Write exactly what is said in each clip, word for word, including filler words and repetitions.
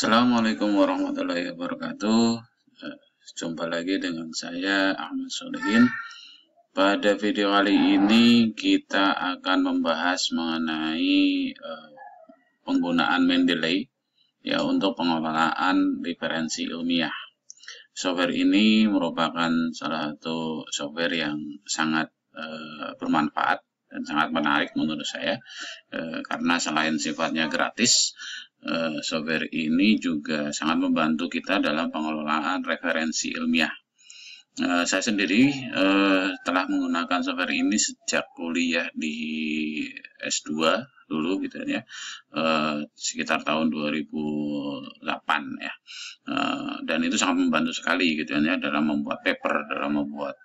Assalamualaikum warahmatullahi wabarakatuh. Jumpa lagi dengan saya Achmad Solichin. Pada video kali ini kita akan membahas mengenai uh, penggunaan Mendeley ya untuk pengelolaan referensi ilmiah. Software ini merupakan salah satu software yang sangat uh, bermanfaat dan sangat menarik menurut saya uh, karena selain sifatnya gratis, Uh, software ini juga sangat membantu kita dalam pengelolaan referensi ilmiah. Uh, saya sendiri uh, telah menggunakan software ini sejak kuliah di S dua dulu gitu ya, uh, sekitar tahun dua ribu delapan ya. Uh, dan itu sangat membantu sekali gitu ya dalam membuat paper, dalam membuat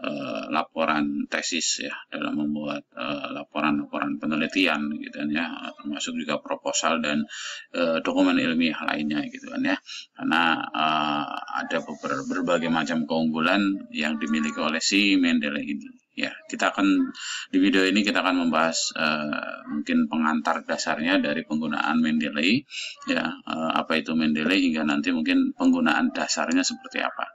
Uh, laporan tesis ya, dalam membuat laporan-laporan uh, penelitian gitu kan ya, termasuk juga proposal dan uh, dokumen ilmiah lainnya gitu kan ya, karena uh, ada ber berbagai macam keunggulan yang dimiliki oleh si Mendeley ini ya. Kita akan di video ini kita akan membahas uh, mungkin pengantar dasarnya dari penggunaan Mendeley ya, uh, apa itu Mendeley hingga nanti mungkin penggunaan dasarnya seperti apa.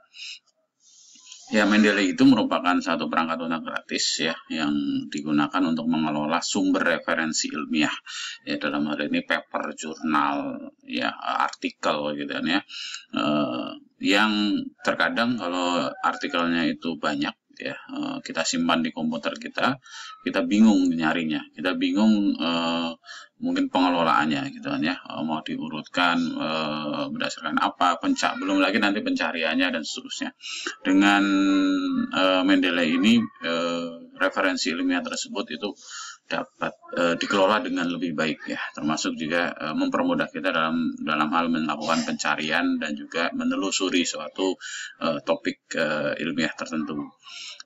Ya, Mendeley itu merupakan satu perangkat lunak gratis ya yang digunakan untuk mengelola sumber referensi ilmiah ya, dalam hal ini paper, jurnal ya, artikel gitu kan ya, uh, yang terkadang kalau artikelnya itu banyak ya, uh, kita simpan di komputer kita, kita bingung nyarinya, kita bingung uh, mungkin pengelolaannya gitu kan ya, mau diurutkan e, berdasarkan apa, pencak belum lagi nanti pencariannya dan seterusnya. Dengan e, Mendeley ini e, referensi ilmiah tersebut itu dapat e, dikelola dengan lebih baik ya, termasuk juga e, mempermudah kita dalam dalam hal melakukan pencarian dan juga menelusuri suatu e, topik e, ilmiah tertentu.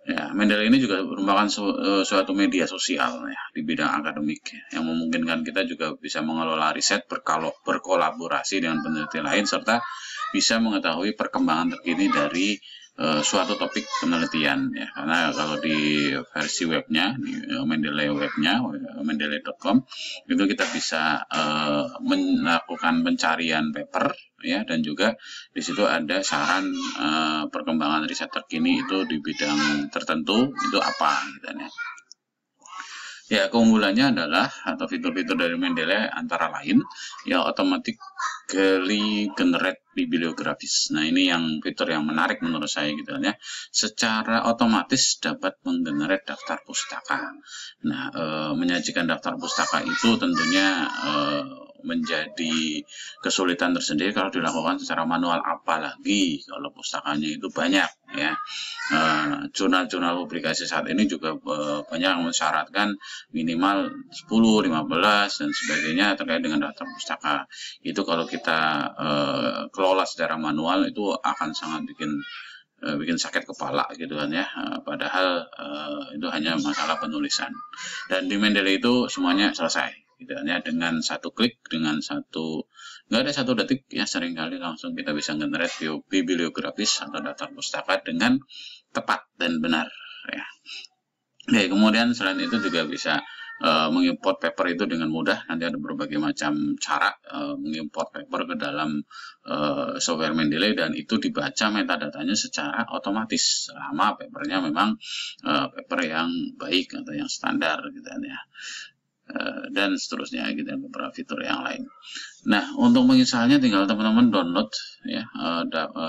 Ya, Mendeley ini juga merupakan su suatu media sosial ya, di bidang akademik ya, yang memungkinkan kita juga bisa mengelola riset, berkolaborasi dengan peneliti lain, serta bisa mengetahui perkembangan terkini dari uh, suatu topik penelitian ya. Karena kalau di versi webnya, di Mendeley webnya, mendeley dot com, itu kita bisa uh, melakukan pencarian paper ya, dan juga di situ ada saran uh, perkembangan riset terkini itu di bidang tertentu itu apa gitu ya. Ya, keunggulannya adalah atau fitur-fitur dari Mendeley antara lain ya, automatically generate bibliografis. Nah, ini yang fitur yang menarik menurut saya gitu ya. Secara otomatis dapat menggenerate daftar pustaka. Nah, uh, menyajikan daftar pustaka itu tentunya uh, menjadi kesulitan tersendiri kalau dilakukan secara manual, apalagi kalau pustakanya itu banyak ya. Jurnal-jurnal uh, publikasi saat ini juga uh, banyak yang mensyaratkan minimal sepuluh, lima belas dan sebagainya terkait dengan daftar pustaka. Itu kalau kita uh, kelola secara manual itu akan sangat bikin bikin sakit kepala gitu kan ya, padahal uh, itu hanya masalah penulisan. Dan di Mendeley itu semuanya selesai gitu kan ya, dengan satu klik, dengan satu, nggak ada satu detik ya, seringkali langsung kita bisa generate bibliografis atau daftar pustaka dengan tepat dan benar ya. Oke, kemudian selain itu juga bisa Uh, mengimport paper itu dengan mudah. Nanti ada berbagai macam cara uh, mengimport paper ke dalam uh, software Mendeley, dan itu dibaca metadatanya secara otomatis selama papernya memang uh, paper yang baik atau yang standar gitu ya, uh, dan seterusnya gitu, dan beberapa fitur yang lain. Nah, untuk menginstalnya tinggal teman-teman download ya,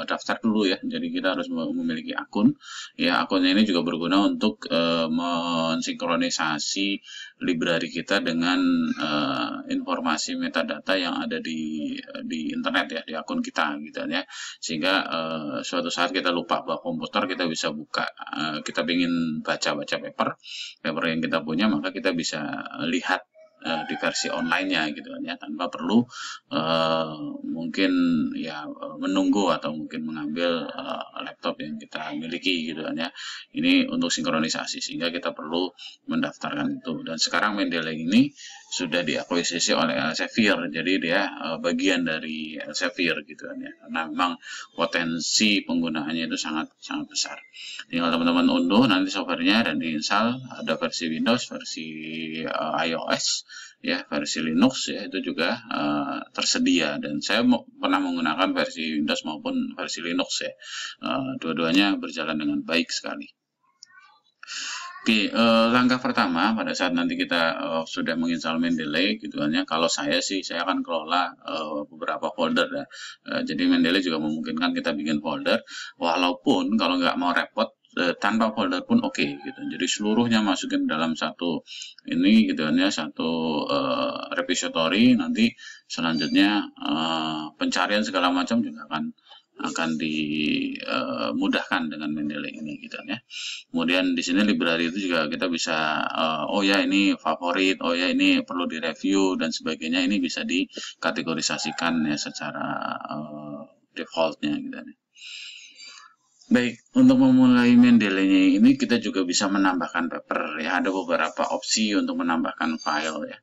daftar dulu ya. Jadi kita harus memiliki akun ya. Akunnya ini juga berguna untuk uh, mensinkronisasi library kita dengan uh, informasi metadata yang ada di di internet ya, di akun kita gitu ya. Sehingga uh, suatu saat kita lupa bahwa komputer, kita bisa buka, uh, kita ingin baca-baca paper paper yang kita punya, maka kita bisa lihat di versi online-nya gitu kan ya, tanpa perlu uh, mungkin ya menunggu atau mungkin mengambil uh, laptop yang kita miliki gitu kan ya. Ini untuk sinkronisasi, sehingga kita perlu mendaftarkan itu. Dan sekarang Mendeley ini sudah diakuisisi oleh Elsevier, jadi dia uh, bagian dari Elsevier gitu kan ya. Karena memang potensi penggunaannya itu sangat sangat besar. Tinggal teman-teman unduh nanti softwarenya dan diinstal, ada versi Windows, versi uh, iOS, ya versi Linux ya, itu juga uh, tersedia, dan saya pernah menggunakan versi Windows maupun versi Linux ya, uh, dua-duanya berjalan dengan baik sekali. Oke, uh, langkah pertama pada saat nanti kita uh, sudah menginstal Mendeley gitu kan ya, kalau saya sih saya akan kelola uh, beberapa folder ya. Uh, jadi Mendeley juga memungkinkan kita bikin folder, walaupun kalau nggak mau repot tanpa folder pun oke okay, gitu. Jadi seluruhnya masukin dalam satu ini gitu kan ya, satu uh, repository. Nanti selanjutnya uh, pencarian segala macam juga akan akan dimudahkan uh, dengan Mendeley ini gitu ya. Kemudian di sini library itu juga kita bisa uh, oh ya ini favorit, oh ya ini perlu direview dan sebagainya, ini bisa dikategorisasikan ya secara uh, defaultnya gitu ya. Baik, untuk memulai Mendeley ini kita juga bisa menambahkan paper ya, ada beberapa opsi untuk menambahkan file ya.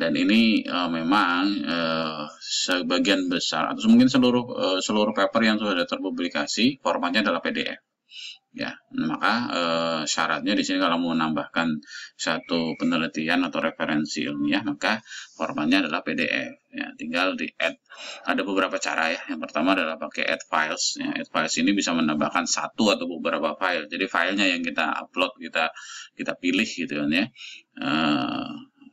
Dan ini uh, memang uh, sebagian besar atau mungkin seluruh uh, seluruh paper yang sudah terpublikasi formatnya adalah P D F. Ya, maka eh, syaratnya di sini kalau mau menambahkan satu penelitian atau referensi ilmiah maka formatnya adalah P D F. Ya, tinggal di add. Ada beberapa cara ya. Yang pertama adalah pakai add files. Ya, add files ini bisa menambahkan satu atau beberapa file. Jadi filenya yang kita upload kita kita pilih gitu kan ya. Eh,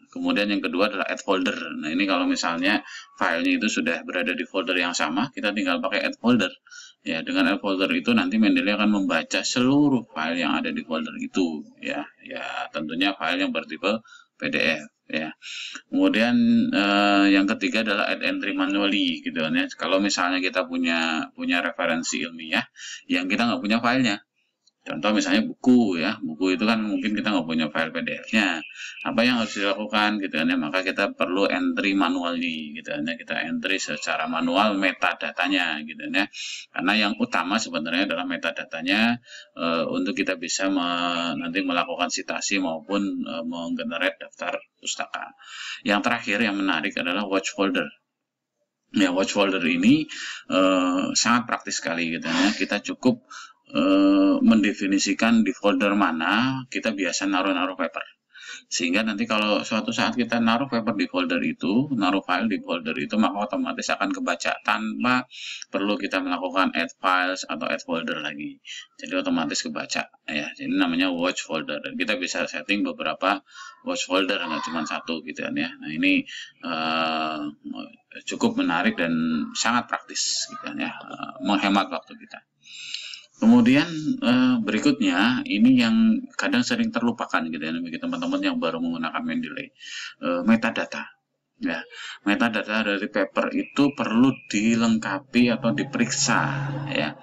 kemudian yang kedua adalah add folder. Nah ini kalau misalnya filenya itu sudah berada di folder yang sama, kita tinggal pakai add folder. Ya, dengan add folder itu nanti Mendeley akan membaca seluruh file yang ada di folder itu ya. Ya, tentunya file yang bertipe P D F ya. Kemudian eh, yang ketiga adalah add entry manually gitu kan ya. Kalau misalnya kita punya punya referensi ilmiah yang kita nggak punya filenya. Contoh misalnya buku ya, buku itu kan mungkin kita nggak punya file P D F-nya. Apa yang harus dilakukan gitu kan ya, maka kita perlu entry manually gitu kan ya, kita entry secara manual metadatanya gitu kan ya. Karena yang utama sebenarnya adalah metadatanya e, untuk kita bisa me, nanti melakukan sitasi maupun e, menggenerate daftar pustaka. Yang terakhir yang menarik adalah watch folder. Ya, watch folder ini e, sangat praktis sekali gitu kan ya. Kita cukup mendefinisikan di folder mana kita biasa naruh-naruh paper, sehingga nanti kalau suatu saat kita naruh paper di folder itu, naruh file di folder itu, maka otomatis akan kebaca tanpa perlu kita melakukan add files atau add folder lagi. Jadi otomatis kebaca ya, ini namanya watch folder, dan kita bisa setting beberapa watch folder, nggak cuma satu gitu kan ya. Nah ini uh, cukup menarik dan sangat praktis gitu kan ya, uh, menghemat waktu kita. Kemudian berikutnya, ini yang kadang sering terlupakan gitu ya bagi teman-teman yang baru menggunakan Mendeley, metadata. Ya, metadata dari paper itu perlu dilengkapi atau diperiksa ya.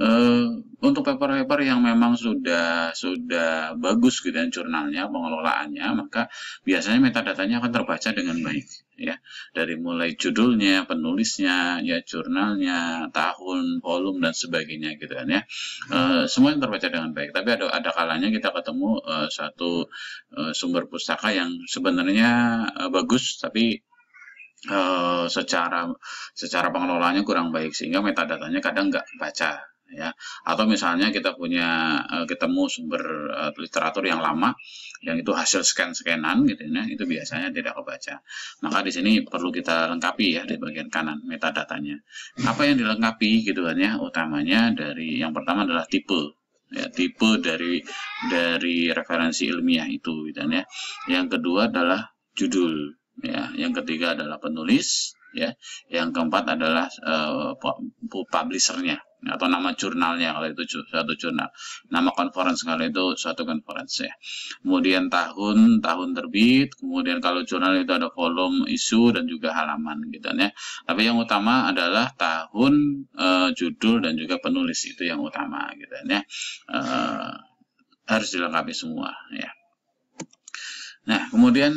Uh, untuk paper-paper yang memang sudah sudah bagus gitu ya, jurnalnya, pengelolaannya, maka biasanya metadatanya akan terbaca dengan baik ya, dari mulai judulnya, penulisnya, ya jurnalnya, tahun, volume dan sebagainya gitu kan ya. Uh, semuanya terbaca dengan baik. Tapi ada ada kalanya kita ketemu uh, satu uh, sumber pustaka yang sebenarnya uh, bagus tapi uh, secara secara pengelolaannya kurang baik, sehingga metadatanya kadang nggak baca. Ya, atau misalnya kita punya uh, ketemu sumber uh, literatur yang lama, yang itu hasil scan-scanan gitu ya, itu biasanya tidak kebaca. Maka di sini perlu kita lengkapi ya di bagian kanan metadatanya. Apa yang dilengkapi gitu kan ya, utamanya dari yang pertama adalah tipe. Ya, tipe dari dari referensi ilmiah itu gitu ya. Yang kedua adalah judul ya, yang ketiga adalah penulis ya, yang keempat adalah uh, publisher-nya atau nama jurnalnya kalau itu satu jurnal, nama conference kalau itu suatu conference ya, kemudian tahun tahun terbit, kemudian kalau jurnal itu ada volume, isu dan juga halaman gitu ya. Tapi yang utama adalah tahun, e, judul dan juga penulis, itu yang utama gitu ya, e, harus dilengkapi semua ya. Nah, kemudian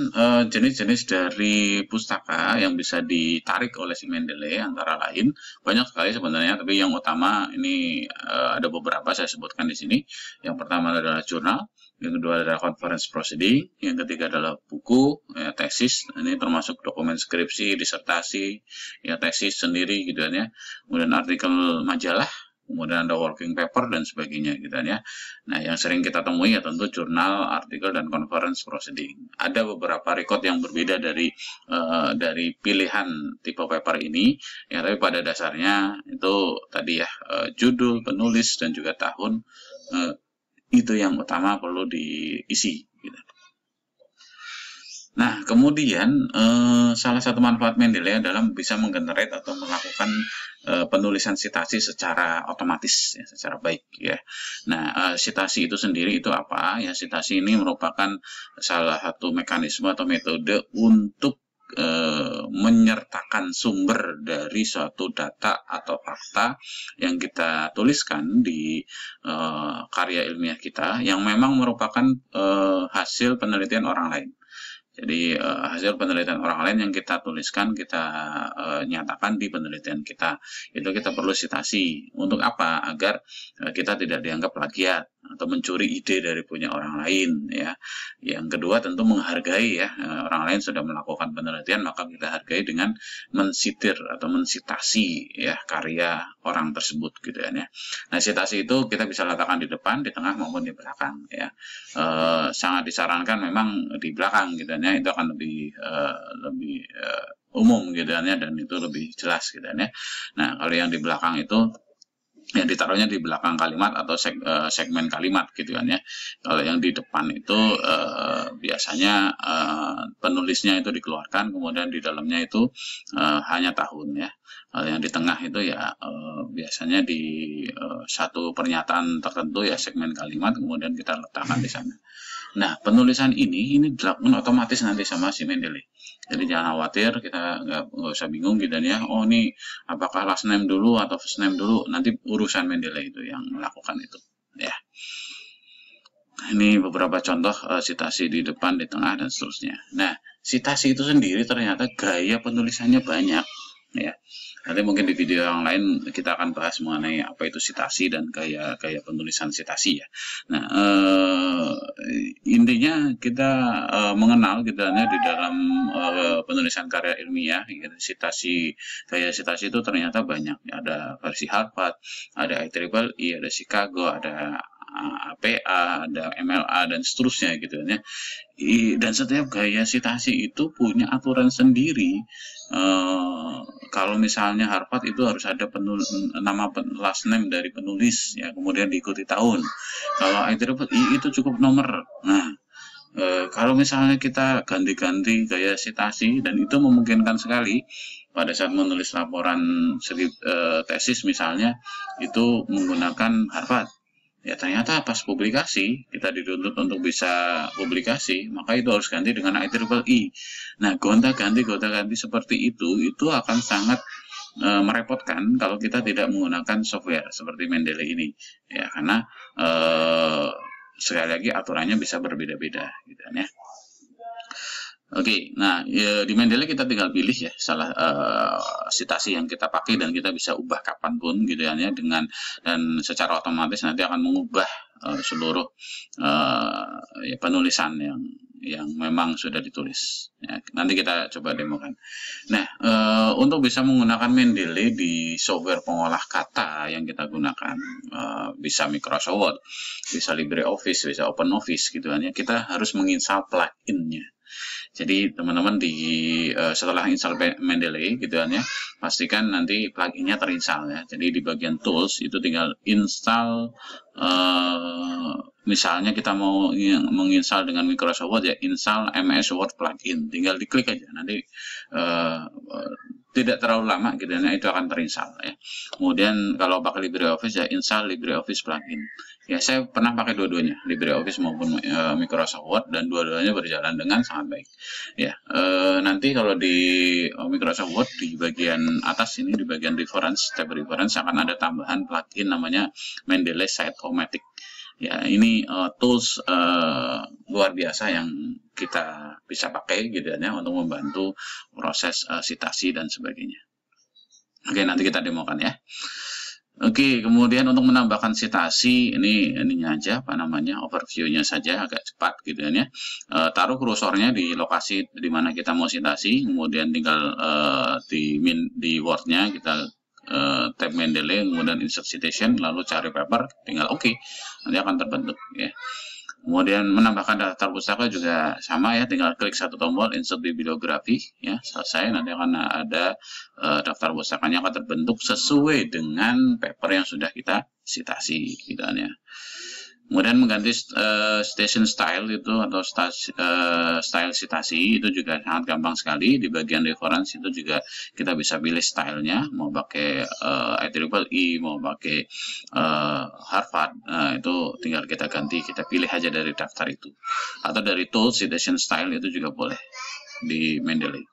jenis-jenis dari pustaka yang bisa ditarik oleh si Mendeley antara lain banyak sekali sebenarnya, tapi yang utama ini ada beberapa saya sebutkan di sini. Yang pertama adalah jurnal, yang kedua adalah conference proceeding, yang ketiga adalah buku, ya, tesis, ini termasuk dokumen skripsi, disertasi, ya tesis sendiri gitu ya. Kemudian artikel majalah, kemudian ada working paper dan sebagainya gitu ya. Nah, yang sering kita temui ya tentu jurnal, artikel dan conference proceeding. Ada beberapa record yang berbeda dari uh, dari pilihan tipe paper ini ya, tapi pada dasarnya itu tadi ya uh, judul, penulis dan juga tahun uh, itu yang utama perlu diisi gitu. Nah, kemudian eh, salah satu manfaat Mendeley adalah bisa menggenerate atau melakukan eh, penulisan sitasi secara otomatis, ya, secara baik. Ya. Nah, eh, sitasi itu sendiri itu apa? Ya, sitasi ini merupakan salah satu mekanisme atau metode untuk eh, menyertakan sumber dari suatu data atau fakta yang kita tuliskan di eh, karya ilmiah kita, yang memang merupakan eh, hasil penelitian orang lain. Jadi uh, hasil penelitian orang lain yang kita tuliskan, kita uh, nyatakan di penelitian kita. Itu kita perlu sitasi. Untuk apa? Agar uh, kita tidak dianggap plagiat atau mencuri ide dari punya orang lain. Ya. Yang kedua tentu menghargai ya, uh, orang lain sudah melakukan penelitian, maka kita hargai dengan mensitir atau mensitasi ya karya orang tersebut gitu ya. Nah, sitasi itu kita bisa letakkan di depan, di tengah maupun di belakang ya. Uh, sangat disarankan memang di belakang gitu. Itu akan lebih uh, lebih uh, umum gitu ya, dan itu lebih jelas gitu ya. Nah, kalau yang di belakang itu ya ditaruhnya di belakang kalimat atau seg, uh, segmen kalimat gitu kan ya. Kalau yang di depan itu uh, biasanya uh, penulisnya itu dikeluarkan, kemudian di dalamnya itu uh, hanya tahun ya. Kalau yang di tengah itu ya uh, biasanya di uh, satu pernyataan tertentu ya segmen kalimat, kemudian kita letakkan di sana. Nah, penulisan ini ini dilakukan otomatis nanti sama si Mendeley. Jadi jangan khawatir, kita nggak usah bingung gitu ya. Oh, ini apakah last name dulu atau first name dulu? Nanti urusan Mendeley itu yang melakukan itu. Ya. Ini beberapa contoh uh, sitasi di depan, di tengah dan seterusnya. Nah, sitasi itu sendiri ternyata gaya penulisannya banyak. Ya. Nanti mungkin di video yang lain kita akan bahas mengenai apa itu sitasi dan gaya gaya penulisan sitasi ya. Nah, eh, intinya kita eh, mengenal gitu ya, di dalam eh, penulisan karya ilmiah sitasi, gaya sitasi itu ternyata banyak. Ada versi Harvard, ada I E E E, ada Chicago, ada A P A, ada M L A dan seterusnya gitu ya. Dan setiap gaya sitasi itu punya aturan sendiri. Eh, kalau misalnya Harvard itu harus ada penulis, nama last name dari penulis ya, kemudian diikuti tahun. Kalau I E E E itu cukup nomor. Nah, eh, kalau misalnya kita ganti-ganti gaya sitasi, dan itu memungkinkan sekali pada saat menulis laporan seri, eh, tesis misalnya itu menggunakan Harvard. Ya, ternyata pas publikasi, kita dituntut untuk bisa publikasi, maka itu harus ganti dengan I E E E. Nah, gonta-ganti, gonta-ganti seperti itu, itu akan sangat e, merepotkan kalau kita tidak menggunakan software seperti Mendeley ini. Ya, karena e, sekali lagi aturannya bisa berbeda-beda, gitu ya. Oke, nah ya, di Mendeley kita tinggal pilih ya salah uh, sitasi yang kita pakai, dan kita bisa ubah kapanpun gitu ya, dengan dan secara otomatis nanti akan mengubah uh, seluruh uh, ya, penulisan yang yang memang sudah ditulis. Ya, nanti kita coba demokan. Nah, e, untuk bisa menggunakan Mendeley di software pengolah kata yang kita gunakan, e, bisa Microsoft Word, bisa LibreOffice, bisa OpenOffice gitu kan ya, kita harus menginstal plugin-nya. Jadi teman-teman di e, setelah install Mendeley gitu kan ya, pastikan nanti plugin-nya terinstall ya. Jadi di bagian tools itu tinggal install. E, Misalnya kita mau menginstal dengan Microsoft Word ya, install M S Word plugin, tinggal diklik aja, nanti uh, tidak terlalu lama gitu ya, itu akan terinstall ya. Kemudian kalau pakai LibreOffice ya, install LibreOffice plugin. Ya, saya pernah pakai dua-duanya, LibreOffice maupun uh, Microsoft Word, dan dua-duanya berjalan dengan sangat baik. Ya, uh, nanti kalau di uh, Microsoft Word di bagian atas ini, di bagian reference, tab reference akan ada tambahan plugin namanya Mendeley Site-O-Matic. Ya, ini uh, tools uh, luar biasa yang kita bisa pakai gitu ya untuk membantu proses uh, citasi dan sebagainya. Oke, nanti kita demokan ya. Oke, kemudian untuk menambahkan citasi ini ininya aja apa namanya overview-nya saja agak cepat gitu ya. E, taruh kursornya di lokasi di mana kita mau citasi, kemudian tinggal e, di min di Word-nya kita e, tab Mendeley, kemudian insert citation, lalu cari paper, tinggal oke. Okay. Nanti akan terbentuk ya. Kemudian menambahkan daftar pustaka juga sama ya, tinggal klik satu tombol insert bibliografi ya, selesai. Nanti akan ada uh, daftar pustakanya akan terbentuk sesuai dengan paper yang sudah kita citasi gitu ya. Kemudian mengganti uh, station style itu atau stas, uh, style citasi itu juga sangat gampang sekali. Di bagian reference itu juga kita bisa pilih stylenya, mau pakai uh, I triple E, mau pakai uh, Harvard, nah, itu tinggal kita ganti, kita pilih aja dari daftar itu. Atau dari tool citation style itu juga boleh di Mendeley.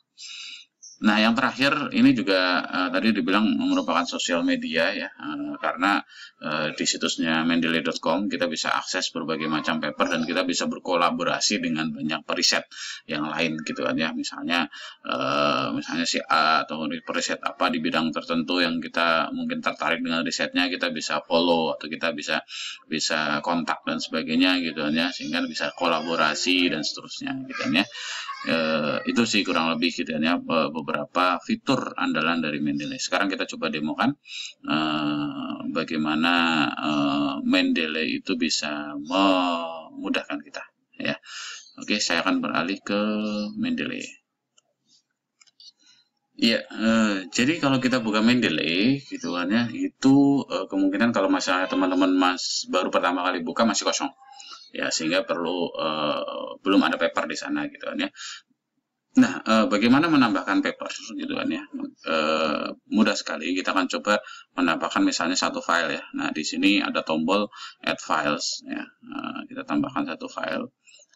Nah, yang terakhir ini juga uh, tadi dibilang merupakan sosial media ya, uh, karena uh, di situsnya mendeley dot com kita bisa akses berbagai macam paper dan kita bisa berkolaborasi dengan banyak periset yang lain gitu kan ya. Misalnya uh, misalnya si A atau periset apa di bidang tertentu yang kita mungkin tertarik dengan risetnya, kita bisa follow atau kita bisa bisa kontak dan sebagainya gitu kan ya, sehingga bisa kolaborasi dan seterusnya gitu kan ya. Uh, itu sih kurang lebih gitu ya beberapa fitur andalan dari Mendeley. Sekarang kita coba demokan uh, bagaimana uh, Mendeley itu bisa memudahkan kita ya. Oke, saya akan beralih ke Mendeley. Iya, eh, jadi kalau kita buka Mendeley, gitu kan ya, itu eh, kemungkinan kalau misalnya teman-teman mas baru pertama kali buka masih kosong, ya sehingga perlu eh, belum ada paper di sana, gitu kan ya. Nah, eh, bagaimana menambahkan paper, gitu kan ya? Eh, mudah sekali, kita akan coba menambahkan misalnya satu file ya. Nah, di sini ada tombol Add Files, ya. Nah, kita tambahkan satu file.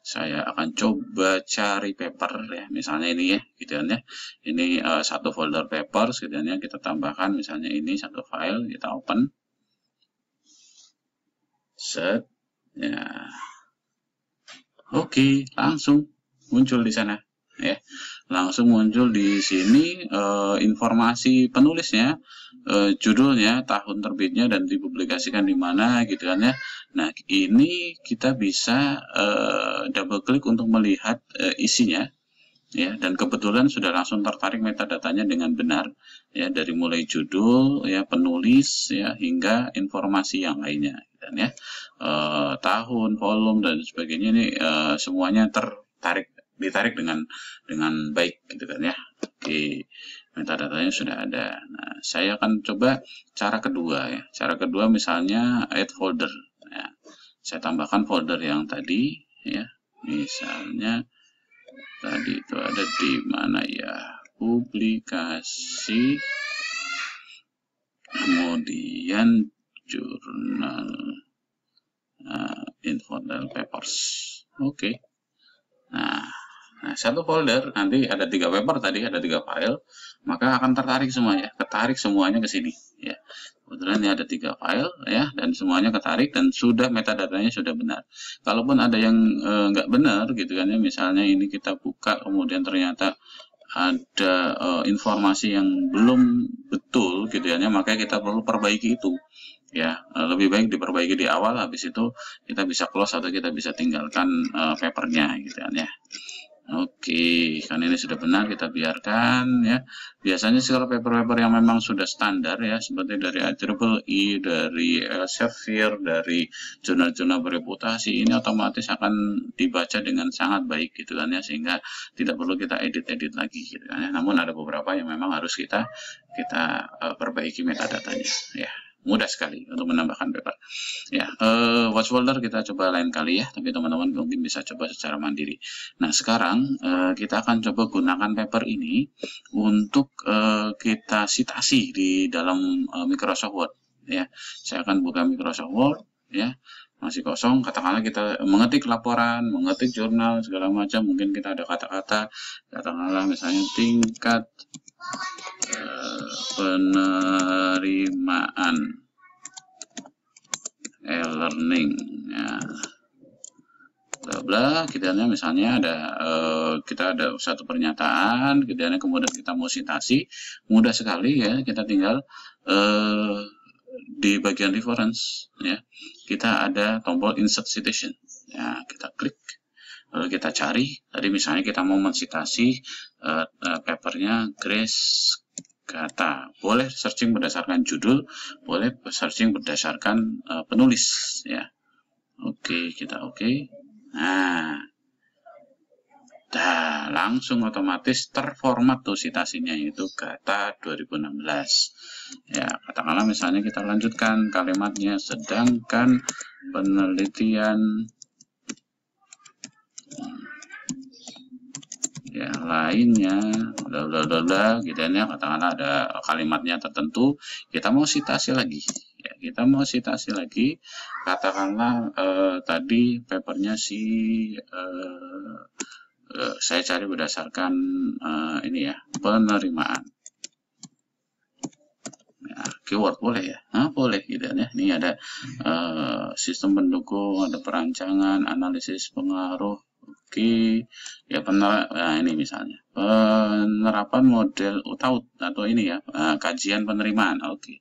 Saya akan coba cari paper ya, misalnya ini ya, gitu kan ya. Ini uh, satu folder paper, setidaknya kita tambahkan misalnya ini satu file, kita open, set, ya, oke, langsung muncul di sana, ya, langsung muncul di sini uh, informasi penulisnya, uh, judulnya, tahun terbitnya dan dipublikasikan di mana, gitu kan ya. Nah, ini kita bisa uh, double klik untuk melihat uh, isinya ya, dan kebetulan sudah langsung tertarik metadatanya dengan benar ya, dari mulai judul ya, penulis ya, hingga informasi yang lainnya dan ya uh, tahun, volume dan sebagainya ini uh, semuanya tertarik ditarik dengan dengan baik gitu kan ya. Oke, metadatanya sudah ada. Nah, saya akan coba cara kedua ya. Cara kedua misalnya add folder. Ya, saya tambahkan folder yang tadi ya, misalnya tadi itu ada di mana ya, publikasi, kemudian jurnal, uh, info dan papers. Oke, okay. Nah, nah satu folder nanti ada tiga paper tadi, ada tiga file, maka akan tertarik semuanya, ketarik semuanya ke sini ya. Kebetulan ini ada tiga file ya, dan semuanya ketarik dan sudah metadatanya sudah benar. Kalaupun ada yang nggak e, benar gitu kan ya, misalnya ini kita buka kemudian ternyata ada e, informasi yang belum betul gitu ya, maka kita perlu perbaiki itu ya. E, lebih baik diperbaiki di awal, habis itu kita bisa close atau kita bisa tinggalkan e, papernya gitu kan ya. Oke, karena ini sudah benar kita biarkan ya. Biasanya sih kalau paper-paper yang memang sudah standar ya, seperti dari I triple E, dari Elsevier, dari jurnal-jurnal bereputasi, ini otomatis akan dibaca dengan sangat baik gitu kan ya, sehingga tidak perlu kita edit-edit lagi gitu kan ya. Namun ada beberapa yang memang harus kita kita uh, perbaiki metadatanya ya. Mudah sekali untuk menambahkan paper. Ya, uh, watch folder kita coba lain kali ya, tapi teman-teman mungkin bisa coba secara mandiri. Nah, sekarang uh, kita akan coba gunakan paper ini untuk uh, kita citasi di dalam uh, Microsoft Word. Ya, saya akan buka Microsoft Word. Ya, masih kosong. Katakanlah kita mengetik laporan, mengetik jurnal segala macam. Mungkin kita ada kata-kata. Katakanlah misalnya tingkat penerimaan e-learning ya, bla bla, kiriannya misalnya ada eh, kita ada satu pernyataan, kiriannya kemudian kita mau sitasi, mudah sekali ya, kita tinggal eh, di bagian reference ya, kita ada tombol insert citation, ya kita klik, lalu kita cari. Tadi misalnya kita mau mensitasi eh, eh, papernya Grace Kata, boleh searching berdasarkan judul, boleh searching berdasarkan uh, penulis ya. Oke, okay, kita oke. Okay. Nah. Dah, langsung otomatis terformat tuh sitasinya, yaitu Kata dua ribu enam belas. Ya, katakanlah misalnya kita lanjutkan kalimatnya, sedangkan penelitian ya lainnya bla bla bla bla, gitu ya, katakanlah ada kalimatnya tertentu, kita mau sitasi lagi ya, kita mau sitasi lagi, katakanlah eh, tadi papernya si eh, eh, saya cari berdasarkan eh, ini ya, penerimaan ya, keyword boleh ya. Nah, boleh gitu ya, ini ada eh, sistem pendukung, ada perancangan, analisis pengaruh. Oke, ya benar. Nah, ini misalnya penerapan model U T A U T atau ini ya, kajian penerimaan. Oke,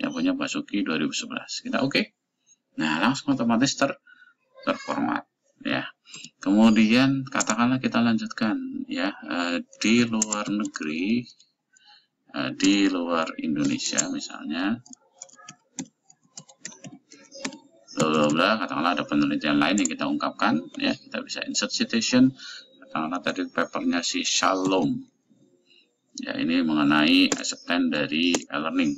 yang punya Basuki dua ribu sebelas. Kita oke. Nah, langsung otomatis ter terformat ya. Kemudian katakanlah kita lanjutkan ya, di luar negeri, di luar Indonesia misalnya. Blablabla, katakanlah ada penelitian lain yang kita ungkapkan ya, kita bisa insert citation, katakanlah tadi papernya si Shalom ya, ini mengenai acceptance dari e-learning.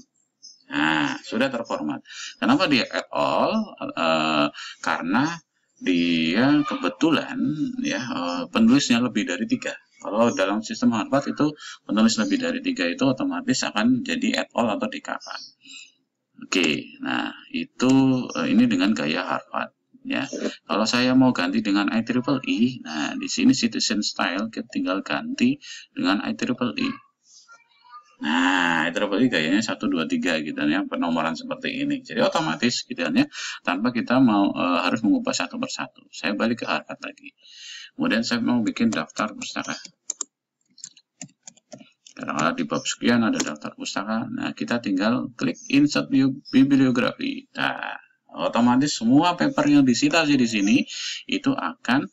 Nah, sudah terformat. Kenapa dia at all? Uh, karena dia kebetulan ya, uh, penulisnya lebih dari tiga. Kalau dalam sistem Harvard itu penulis lebih dari tiga itu otomatis akan jadi at all atau dikapan. Oke, okay, nah itu ini dengan gaya Harvard ya. Kalau saya mau ganti dengan I triple E, nah di sini citizen style kita tinggal ganti dengan I triple E. Nah, I triple E gayanya satu dua tiga gitu ya, penomoran seperti ini. Jadi otomatis gitu ya, tanpa kita mau e, harus mengubah satu persatu. Saya balik ke Harvard lagi. Kemudian saya mau bikin daftar pustaka. Karena di bab sekian ada daftar pustaka. Nah, kita tinggal klik insert bibliografi. Nah, otomatis semua paper yang disitasi di sini itu akan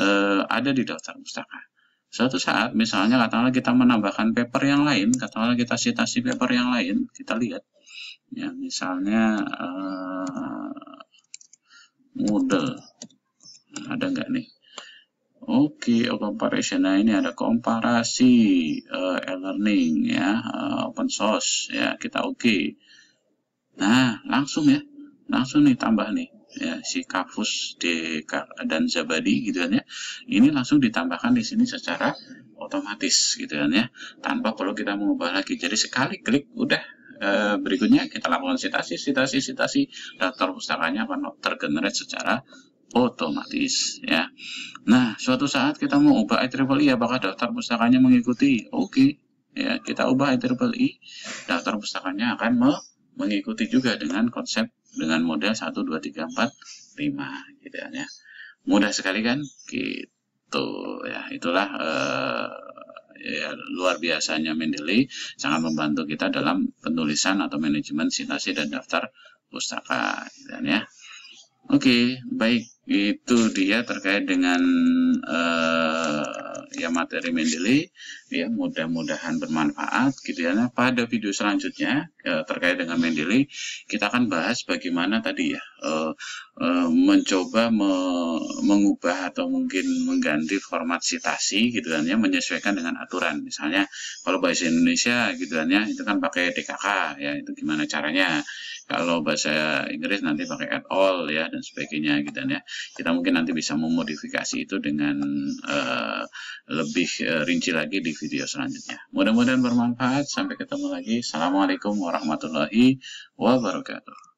eh, ada di daftar pustaka. Suatu saat, misalnya katakanlah kita menambahkan paper yang lain, katakanlah kita sitasi paper yang lain, kita lihat. Ya, misalnya eh, Moodle. Nah, ada nggak nih? Oke, okay, comparison. Nah, ini ada komparasi uh, e-learning ya, uh, open source ya, kita oke. Okay. Nah, langsung ya, langsung nih tambah nih ya, si Kapus dan Jabadi gitu kan ya. Ini langsung ditambahkan di sini secara otomatis gitu kan ya, tanpa perlu kita mengubah lagi. Jadi sekali klik udah, uh, berikutnya kita lakukan sitasi, sitasi, sitasi, daftar pustakanya akan tergenerate secara otomatis ya. Nah, suatu saat kita mau ubah I triple E, apakah daftar pustakanya mengikuti? Oke, ya, kita ubah I triple E, daftar pustakanya akan me mengikuti juga dengan konsep, dengan model satu dua tiga empat lima gitu ya. Mudah sekali kan? Gitu ya. Itulah eh, ya, luar biasanya Mendeley, sangat membantu kita dalam penulisan atau manajemen sitasi dan daftar pustaka gitu ya. Oke, baik, itu dia terkait dengan uh, ya materi Mendeley ya, mudah-mudahan bermanfaat gitu ya. Nah, pada video selanjutnya uh, terkait dengan Mendeley kita akan bahas bagaimana tadi ya uh, uh, mencoba me mengubah atau mungkin mengganti format sitasi gitu kan ya, menyesuaikan dengan aturan. Misalnya kalau bahasa Indonesia gitu kan ya, itu kan pakai D K K ya, itu gimana caranya? Kalau bahasa Inggris nanti pakai at all ya, dan sebagainya gitu ya. Kita mungkin nanti bisa memodifikasi itu dengan uh, lebih uh, rinci lagi di video selanjutnya. Mudah-mudahan bermanfaat. Sampai ketemu lagi. Assalamualaikum warahmatullahi wabarakatuh.